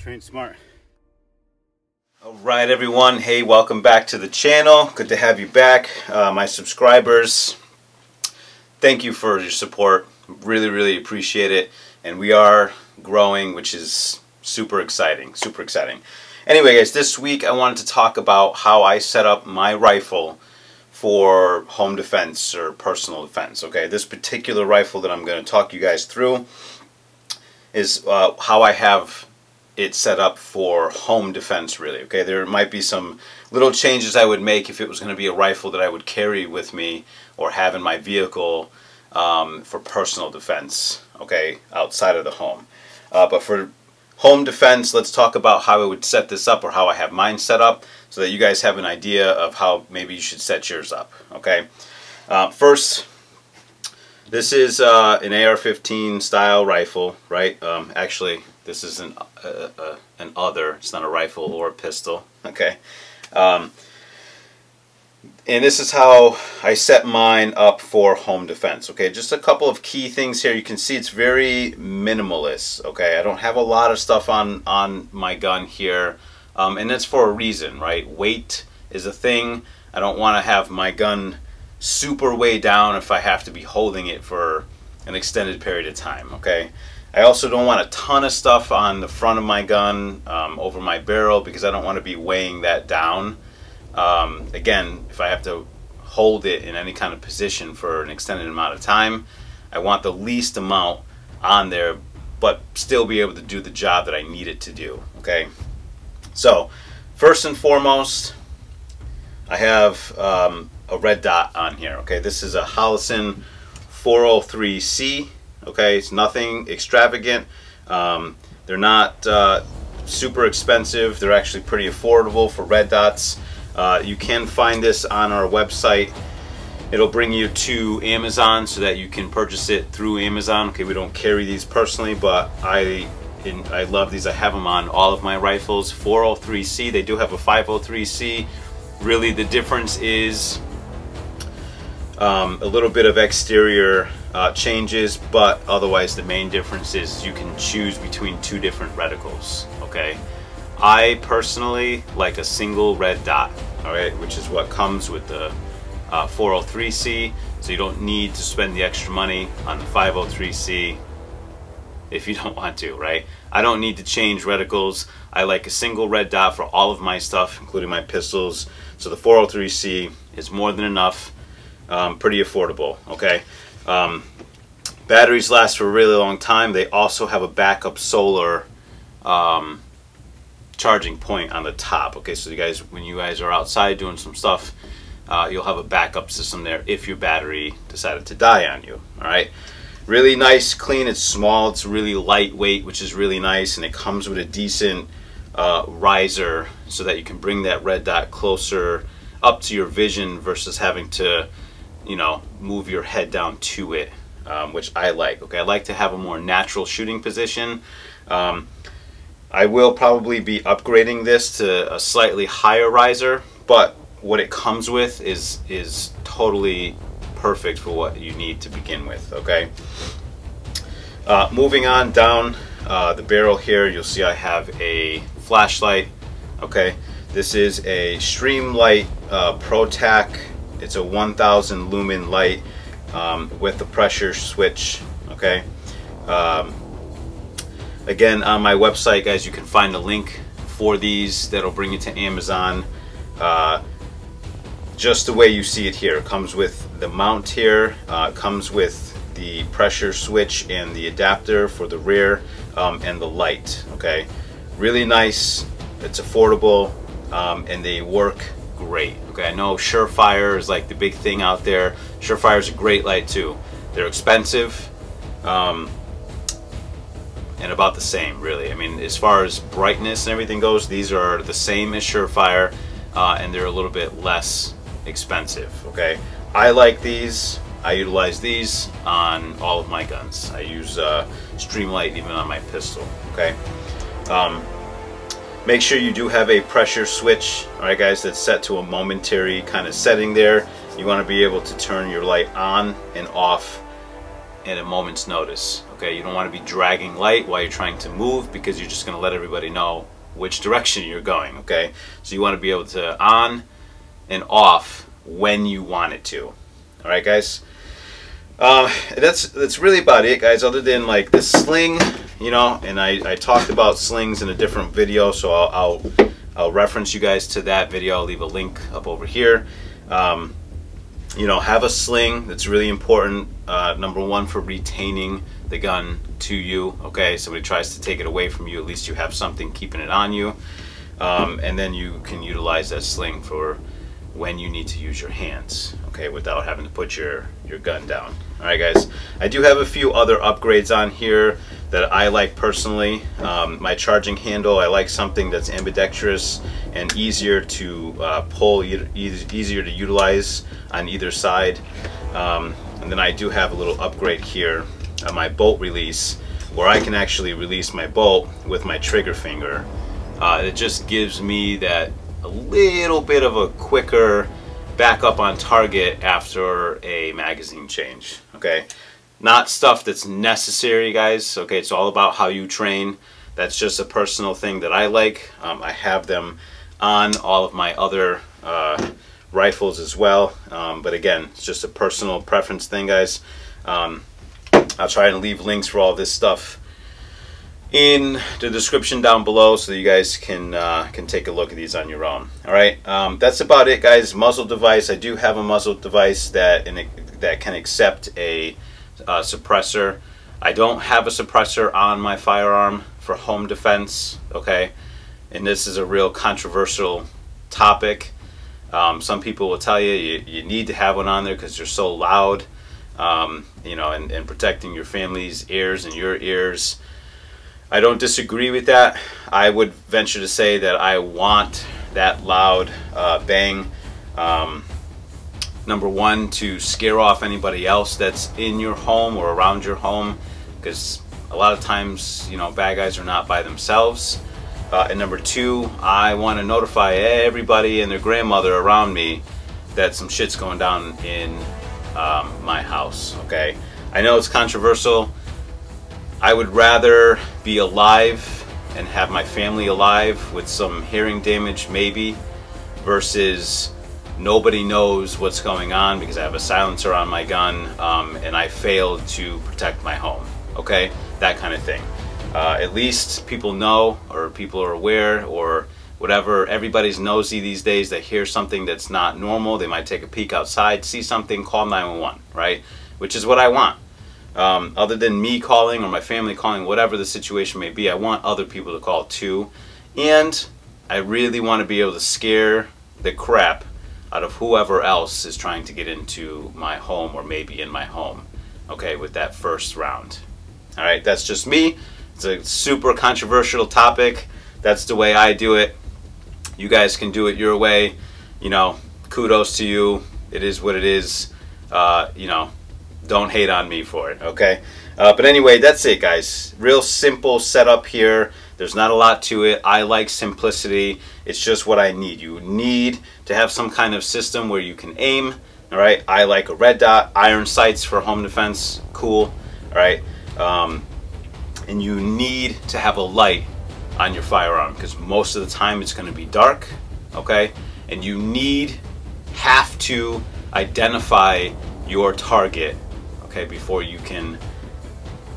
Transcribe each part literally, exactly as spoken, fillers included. Train smart. All right, everyone. Hey, welcome back to the channel. Good to have you back. Uh, my subscribers, thank you for your support. Really, really appreciate it. And we are growing, which is super exciting, super exciting. Anyway, guys, this week I wanted to talk about how I set up my rifle for home defense or personal defense. Okay, this particular rifle that I'm going to talk you guys through is uh, how I have it set up for home defense, really. Okay, there might be some little changes I would make if it was going to be a rifle that I would carry with me or have in my vehicle um, for personal defense, okay, outside of the home. Uh, but for home defense, let's talk about how I would set this up or how I have mine set up, so that you guys have an idea of how maybe you should set yours up. Okay, uh, first, this is uh, an A R fifteen style rifle, right? Um, actually, this is an uh, uh, an other. It's not a rifle or a pistol. Okay, um, and this is how I set mine up for home defense. Okay, just a couple of key things here. You can see it's very minimalist. Okay, I don't have a lot of stuff on on my gun here. Um, and that's for a reason, right? Weight is a thing. I don't want to have my gun super way down if I have to be holding it for an extended period of time, okay? I also don't want a ton of stuff on the front of my gun, um, over my barrel, because I don't want to be weighing that down. Um, again, if I have to hold it in any kind of position for an extended amount of time, I want the least amount on there, but still be able to do the job that I need it to do, okay? So, first and foremost, I have um, a red dot on here, okay? This is a Holosun four oh three C, okay? It's nothing extravagant. Um, they're not uh, super expensive. They're actually pretty affordable for red dots. Uh, you can find this on our website. It'll bring you to Amazon so that you can purchase it through Amazon. Okay, we don't carry these personally, but I... And I love these. I have them on all of my rifles. four oh three C, they do have a five oh three C. Really, the difference is um, a little bit of exterior uh, changes, but otherwise the main difference is you can choose between two different reticles, okay? I personally like a single red dot, all right, which is what comes with the uh, four oh three C, so you don't need to spend the extra money on the five oh three C. If you don't want to, right? I don't need to change reticles. I like a single red dot for all of my stuff, including my pistols. So the four oh three C is more than enough, um, pretty affordable, okay? Um, batteries last for a really long time. They also have a backup solar um, charging point on the top, okay? So you guys, when you guys are outside doing some stuff, uh, you'll have a backup system there if your battery decided to die on you, all right? Really nice, clean, it's small, it's really lightweight, which is really nice, and it comes with a decent uh, riser so that you can bring that red dot closer up to your vision versus having to, you know, move your head down to it, um, which I like. Okay, I like to have a more natural shooting position. Um, I will probably be upgrading this to a slightly higher riser, but what it comes with is, is totally perfect for what you need to begin with, okay? Uh, moving on down uh, the barrel here, you'll see I have a flashlight, okay? This is a Streamlight uh, ProTac. It's a one thousand lumen light um, with the pressure switch, okay? Um, again, on my website, guys, you can find a link for these that'll bring you to Amazon. Uh, just the way you see it here. It comes with the mount here, uh, comes with the pressure switch and the adapter for the rear, um, and the light, okay? Really nice, it's affordable, um, and they work great, okay? I know Surefire is like the big thing out there. Surefire is a great light too. They're expensive, um, and about the same, really. I mean, as far as brightness and everything goes, these are the same as Surefire, uh, and they're a little bit less expensive, okay? I like these. I utilize these on all of my guns. I use uh, Streamlight even on my pistol, okay? Um, make sure you do have a pressure switch, all right, guys, that's set to a momentary kind of setting there. You want to be able to turn your light on and off at a moment's notice. Okay, you don't want to be dragging light while you're trying to move, because you're just going to let everybody know which direction you're going. Okay, so you want to be able to on and off when you want it to. All right, guys, uh, that's that's really about it, guys, other than like this sling, you know, and I, I talked about slings in a different video, so I'll, I'll I'll reference you guys to that video. I'll leave a link up over here. Um, you know, have a sling. That's really important, uh, number one, for retaining the gun to you. Okay, somebody tries to take it away from you, at least you have something keeping it on you. Um, and then you can utilize that sling for when you need to use your hands, okay, without having to put your your gun down. All right, guys, I do have a few other upgrades on here that I like personally. Um, my charging handle, I like something that's ambidextrous and easier to uh, pull, e easier to utilize on either side. Um, and then I do have a little upgrade here on my bolt release, where I can actually release my bolt with my trigger finger. Uh, it just gives me that a little bit of a quicker back up on target after a magazine change. Okay, not stuff that's necessary, guys. Okay, it's all about how you train. That's just a personal thing that I like. um, I have them on all of my other uh, rifles as well, um, but again, it's just a personal preference thing, guys. um, I'll try and leave links for all this stuff in the description down below, so that you guys can uh, can take a look at these on your own. All right, um, that's about it, guys. Muzzle device. I do have a muzzle device that in, that can accept a uh, suppressor. I don't have a suppressor on my firearm for home defense. Okay, and this is a real controversial topic. Um, some people will tell you, you you need to have one on there because they're so loud. Um, you know, and, and protecting your family's ears and your ears. I don't disagree with that. I would venture to say that I want that loud uh, bang, um, number one, to scare off anybody else that's in your home or around your home, because a lot of times, you know, bad guys are not by themselves. Uh, and number two, I want to notify everybody and their grandmother around me that some shit's going down in um, my house, okay? I know it's controversial. I would rather be alive and have my family alive with some hearing damage maybe, versus nobody knows what's going on because I have a silencer on my gun, um, and I failed to protect my home, okay? That kind of thing. Uh, at least people know, or people are aware, or whatever. Everybody's nosy these days. They hear something that's not normal. They might take a peek outside, see something, call nine one one, right? Which is what I want. Um, other than me calling or my family calling, whatever the situation may be, I want other people to call too. And I really want to be able to scare the crap out of whoever else is trying to get into my home, or maybe in my home, okay, with that first round. All right, that's just me. It's a super controversial topic. That's the way I do it. You guys can do it your way. You know, kudos to you. It is what it is. Uh, you know, don't hate on me for it, okay? Uh, but anyway, that's it, guys. Real simple setup here. There's not a lot to it. I like simplicity. It's just what I need. You need to have some kind of system where you can aim, all right? I like a red dot, iron sights for home defense, cool, all right? Um, and you need to have a light on your firearm, because most of the time it's gonna be dark, okay? And you need, have to identify your target, okay, before you can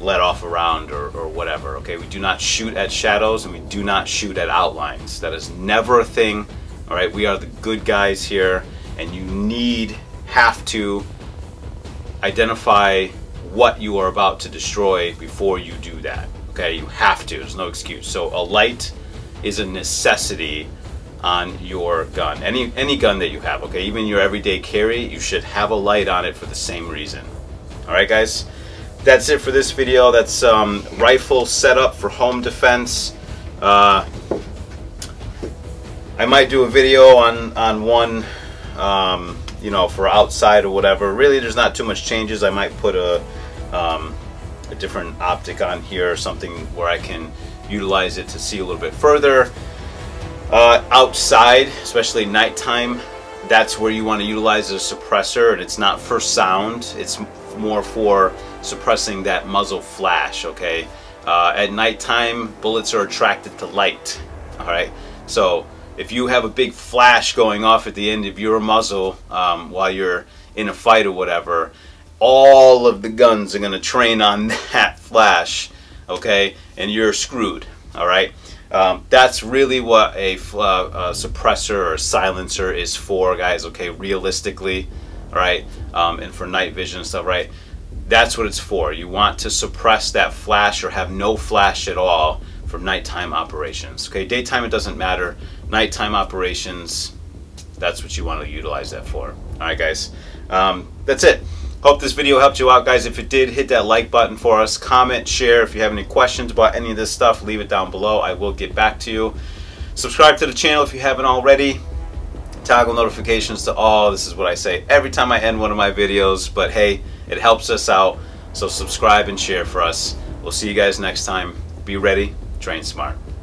let off a round or, or whatever, okay? We do not shoot at shadows, and we do not shoot at outlines. That is never a thing, all right? We are the good guys here, and you need, have to identify what you are about to destroy before you do that, okay? You have to, there's no excuse. So a light is a necessity on your gun, any, any gun that you have, okay? Even your everyday carry, you should have a light on it for the same reason. All right, guys, that's it for this video. That's um, rifle setup for home defense. Uh, I might do a video on on one, um, you know, for outside or whatever. Really, there's not too much changes. I might put a um, a different optic on here or something where I can utilize it to see a little bit further. Uh, outside, especially nighttime, that's where you want to utilize a suppressor, and it's not for sound. It's more for suppressing that muzzle flash, okay? Uh, at nighttime, bullets are attracted to light, all right? So if you have a big flash going off at the end of your muzzle um, while you're in a fight or whatever, all of the guns are going to train on that flash, okay? And you're screwed, all right? Um, that's really what a, uh, a suppressor or silencer is for, guys, okay? Realistically, all right? Um, and for night vision and stuff, right? That's what it's for. You want to suppress that flash or have no flash at all for nighttime operations, okay? Daytime, it doesn't matter. Nighttime operations, that's what you want to utilize that for. All right, guys, um, that's it. Hope this video helped you out, guys. If it did, hit that like button for us. Comment, share. If you have any questions about any of this stuff, leave it down below. I will get back to you. Subscribe to the channel if you haven't already. Toggle notifications to all. This is what I say every time I end one of my videos, but hey, it helps us out. So subscribe and share for us. We'll see you guys next time. Be ready, train smart.